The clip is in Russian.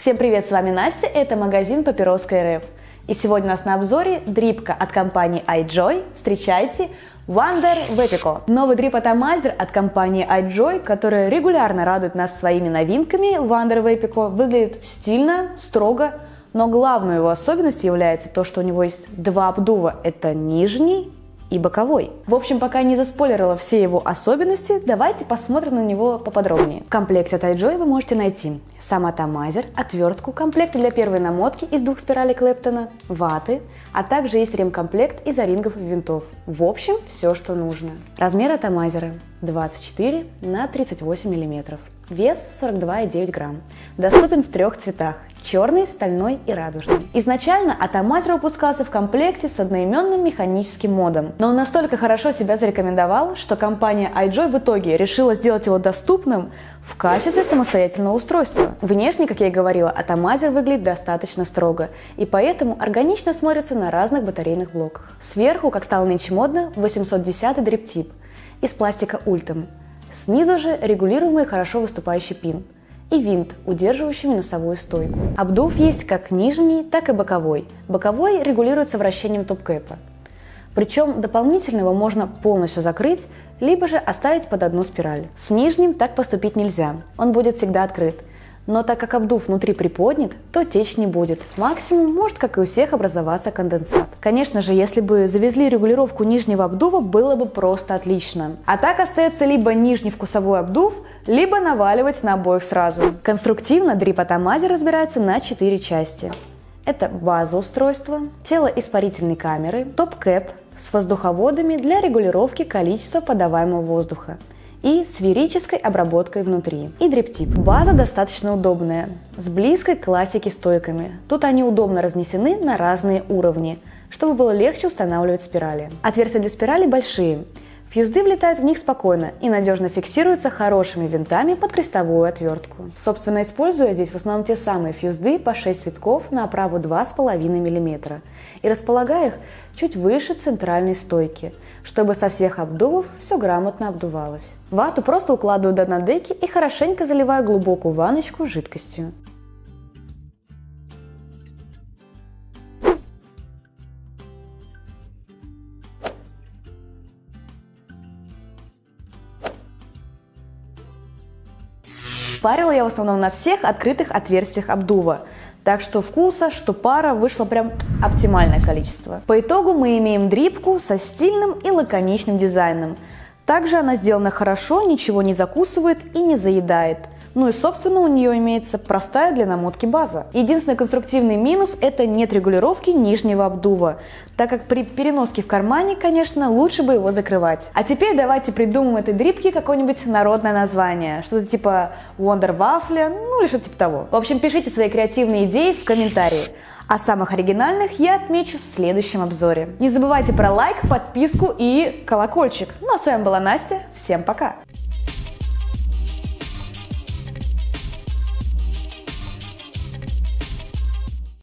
Всем привет, с вами Настя, это магазин Папироска РФ. И сегодня у нас на обзоре дрипка от компании iJoy. Встречайте, WonderVape. Новый дрип-атомайзер от компании iJoy, которая регулярно радует нас своими новинками. WonderVape выглядит стильно, строго, но главной его особенностью является то, что у него есть два обдува, это нижний и боковой. В общем, пока не заспойлерила все его особенности, давайте посмотрим на него поподробнее. В комплекте от iJoy вы можете найти сам атомайзер, отвертку, комплекты для первой намотки из двух спиралей Клэптона, ваты, а также есть ремкомплект из о-рингов и винтов. В общем, все, что нужно. Размер атомайзера 24 на 38 мм. Вес 42,9 грамм. Доступен в трех цветах – черный, стальной и радужный. Изначально атомайзер выпускался в комплекте с одноименным механическим модом, но он настолько хорошо себя зарекомендовал, что компания iJoy в итоге решила сделать его доступным в качестве самостоятельного устройства. Внешне, как я и говорила, атомайзер выглядит достаточно строго, и поэтому органично смотрится на разных батарейных блоках. Сверху, как стало нынче модно, 810-й дрип-тип из пластика Ultim. Снизу же регулируемый хорошо выступающий пин и винт, удерживающий носовую стойку. Обдув есть как нижний, так и боковой. Боковой регулируется вращением топ-кэпа. Причем дополнительно его можно полностью закрыть, либо же оставить под одну спираль. С нижним так поступить нельзя, он будет всегда открыт. Но так как обдув внутри приподнят, то течь не будет. Максимум может, как и у всех, образоваться конденсат. Конечно же, если бы завезли регулировку нижнего обдува, было бы просто отлично. А так остается либо нижний вкусовой обдув, либо наваливать на обоих сразу. Конструктивно дрип-атомайзер разбирается на 4 части. Это база устройства, тело испарительной камеры, топ-кэп с воздуховодами для регулировки количества подаваемого воздуха и сферической обработкой внутри, и дрип-тип. База достаточно удобная, с близкой к классике стойками. Тут они удобно разнесены на разные уровни, чтобы было легче устанавливать спирали. Отверстия для спирали большие, фьюзды влетают в них спокойно и надежно фиксируются хорошими винтами под крестовую отвертку. Собственно, используя здесь в основном те самые фьюзды по 6 витков на оправу 2,5 мм и располагая их чуть выше центральной стойки, чтобы со всех обдувов все грамотно обдувалось. Вату просто укладываю до дна деки и хорошенько заливаю глубокую ванночку жидкостью. Парила я в основном на всех открытых отверстиях обдува, так что вкуса, что пара вышло прям оптимальное количество. По итогу мы имеем дрипку со стильным и лаконичным дизайном. Также она сделана хорошо, ничего не закусывает и не заедает. Ну и собственно у нее имеется простая для намотки база. Единственный конструктивный минус – это нет регулировки нижнего обдува, так как при переноске в кармане, конечно, лучше бы его закрывать. А теперь давайте придумаем этой дрипке какое-нибудь народное название, что-то типа Wonder Waffle, ну или что-то типа того. В общем, пишите свои креативные идеи в комментарии, а самых оригинальных я отмечу в следующем обзоре. Не забывайте про лайк, подписку и колокольчик. Ну а с вами была Настя, всем пока!